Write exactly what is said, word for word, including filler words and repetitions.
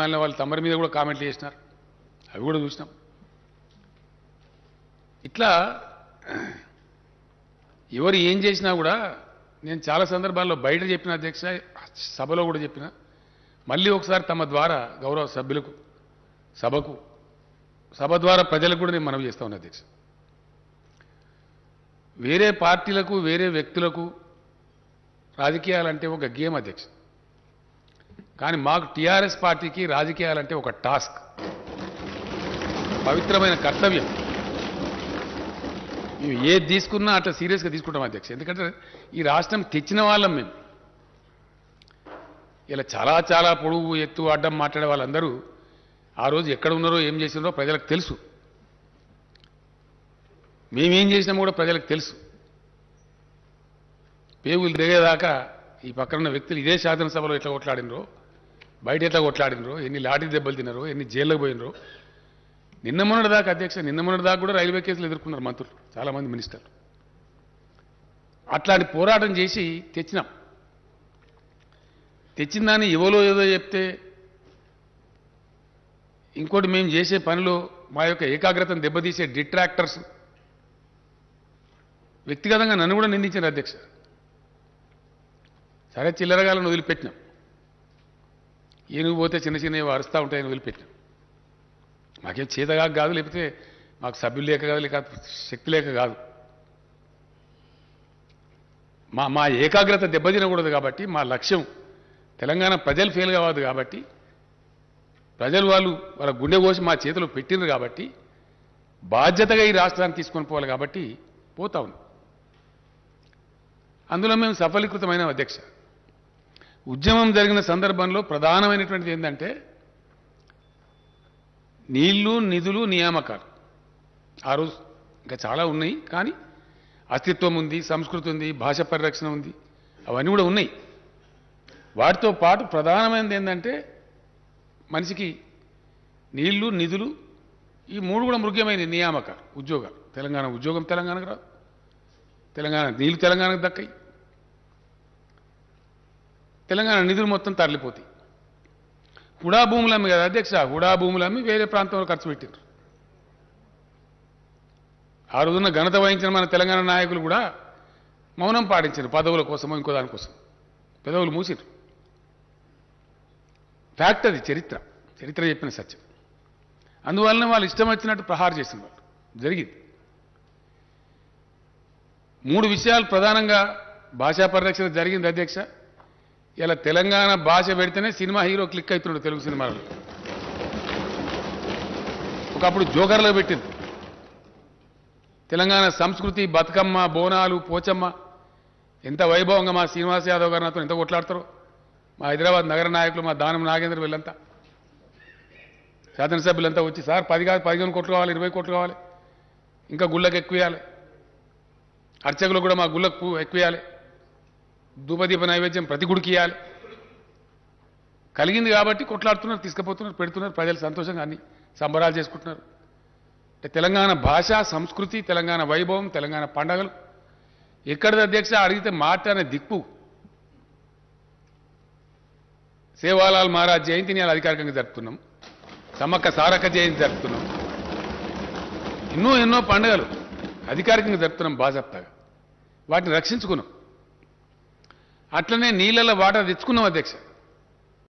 వాళ్ళు తమరి మీద కూడా కామెంట్లు చేస్తున్నారు, అవి కూడా చూస్తాం. ఇట్లా ఎవరు ఏం చేసినా కూడా నేను చాలా సందర్భాల్లో బయట చెప్పిన అధ్యక్ష, సభలో కూడా చెప్పిన, మళ్ళీ ఒకసారి తమ ద్వారా గౌరవ సభ్యులకు, సభకు, సభ ద్వారా ప్రజలకు కూడా నేను మనవి చేస్తా ఉన్నా అధ్యక్ష. వేరే పార్టీలకు, వేరే వ్యక్తులకు రాజకీయాలంటే ఒక గేమ్ అధ్యక్ష, కానీ మాకు టీఆర్ఎస్ పార్టీకి రాజకీయాలంటే ఒక టాస్క్, పవిత్రమైన కర్తవ్యం. మేము ఏది తీసుకున్నా అట్లా సీరియస్గా తీసుకుంటాం అధ్యక్ష, ఎందుకంటే ఈ రాష్ట్రం తెచ్చిన వాళ్ళం మేము. ఇలా చాలా చాలా పొడుగు ఎత్తు అడ్డం మాట్లాడే వాళ్ళందరూ ఆ రోజు ఎక్కడ ఉన్నారో, ఏం చేసినారో ప్రజలకు తెలుసు. మేమేం చేసినామో కూడా ప్రజలకు తెలుసు. పేగులు దిగేదాకా ఈ పక్కనున్న వ్యక్తులు ఇదే శాసనసభలో ఎట్లా కొట్లాడినరో, బయట ఎట్లా కొట్లాడినరో, ఎన్ని లాఠీ దెబ్బలు తిన్నారో, ఎన్ని జైళ్ళకు పోయినరో. నిన్న మొన్నటి దాకా అధ్యక్ష, నిన్న మొన్నటి దాకా కూడా రైల్వే కేసులు ఎదుర్కొన్నారు మంత్రులు, చాలామంది మినిస్టర్లు. అట్లాంటి పోరాటం చేసి తెచ్చినాం. తెచ్చిందాన్ని ఎవరో ఏదో చెప్తే, ఇంకోటి మేము చేసే పనిలో మా యొక్క ఏకాగ్రతను దెబ్బతీసే డిట్రాక్టర్స్ వ్యక్తిగతంగా నన్ను కూడా నిందించారు అధ్యక్ష. సరే చిల్లరగాలను వదిలిపెట్టినాం, ఏనుగు పోతే చిన్న చిన్నవి అరుస్తూ ఉంటాయని వదిలిపెట్టినాం. మాకేం చేతగా కాదు, లేకపోతే మాకు సభ్యులు లేక కాదు, లేక శక్తి లేక కాదు. మా మా ఏకాగ్రత దెబ్బతినకూడదు కాబట్టి, మా లక్ష్యం తెలంగాణ ప్రజలు ఫెయిల్ కావద్దు కాబట్టి, ప్రజలు వాళ్ళు వాళ్ళ గుండె కోసి మా చేతిలో పెట్టినారు కాబట్టి, బాధ్యతగా ఈ రాష్ట్రాన్ని తీసుకొని పోవాలి కాబట్టి పోతా ఉన్నాం. అందులో మేము సఫలీకృతమైన అధ్యక్ష. ఉద్యమం జరిగిన సందర్భంలో ప్రధానమైనటువంటిది ఏంటంటే నీళ్లు, నిధులు, నియామకాలు. ఆ రోజు ఇంకా చాలా ఉన్నాయి, కానీ అస్తిత్వం ఉంది, సంస్కృతి ఉంది, భాష పరిరక్షణ ఉంది, అవన్నీ కూడా ఉన్నాయి. వాటితో పాటు ప్రధానమైనది ఏంటంటే మనిషికి నీళ్లు, నిధులు, ఈ మూడు కూడా ముఖ్యమైనవి. నియామకాలు, ఉద్యోగాలు, తెలంగాణ ఉద్యోగం తెలంగాణకు రాదు, తెలంగాణ నీళ్లు తెలంగాణకు దక్కాయి, తెలంగాణ నిధులు మొత్తం తరలిపోతాయి. హుడా భూములు అమ్మి కదా అధ్యక్ష, హుడా భూములు అమ్మి వేరే ప్రాంతంలో ఖర్చు పెట్టినారు. ఆ రోజున ఘనత వహించిన మన తెలంగాణ నాయకులు కూడా మౌనం పాటించారు, పదవుల కోసమో ఇంకో దానికోసం పెదవులు మూసిరు. ఫ్యాక్ట్ అది, చరిత్ర, చరిత్ర చెప్పిన సత్యం. అందువలన వాళ్ళు ఇష్టం వచ్చినట్టు ప్రహారం చేసిన వాళ్ళు జరిగింది. మూడు విషయాలు ప్రధానంగా భాషా పరిరక్షణ జరిగింది అధ్యక్ష. ఇలా తెలంగాణ భాష పెడితేనే సినిమా హీరో క్లిక్ అవుతున్నాడు తెలుగు సినిమాలో. ఒకప్పుడు జోకర్లో పెట్టింది. తెలంగాణ సంస్కృతి, బతుకమ్మ, బోనాలు, పోచమ్మ, ఎంత వైభవంగా మా శ్రీనివాస్ యాదవ్ గారు నాతో ఎంత కొట్లాడతారో, మా హైదరాబాద్ నగర నాయకులు, మా దానం నాగేంద్ర వీళ్ళంతా, శాసనసభ్యులంతా వచ్చి సార్ పది కాదు పదిహేను కోట్లు కావాలి, ఇరవై కోట్లు కావాలి, ఇంకా గుళ్ళకు ఎక్కువేయాలి, అర్చకులు కూడా మా గుళ్ళకు ఎక్కువేయాలి, ధూపదీప నైవేద్యం ప్రతి గుడికి ఇవ్వాలి. కలిగింది కాబట్టి కొట్లాడుతున్నారు, తీసుకుపోతున్నారు, పెడుతున్నారు, ప్రజలు సంతోషంగా అన్ని సంబరాలు చేసుకుంటున్నారు. అంటే తెలంగాణ భాష, సంస్కృతి, తెలంగాణ వైభవం, తెలంగాణ పండగలు ఎక్కడిది అధ్యక్ష? అడిగితే మాట్లాడే దిక్కు. సేవాలాల్ మహారాజ్ జయంతిని అలా అధికారికంగా జరుపుతున్నాం, సమ్మక్క సారక్క జయంతి జరుపుతున్నాం, ఎన్నో ఎన్నో పండుగలు అధికారికంగా జరుపుతున్నాం బాజాప్తాగా, వాటిని రక్షించుకున్నాం. అట్లనే నీళ్ళల్లో వాటర్ తెచ్చుకున్నాం అధ్యక్ష.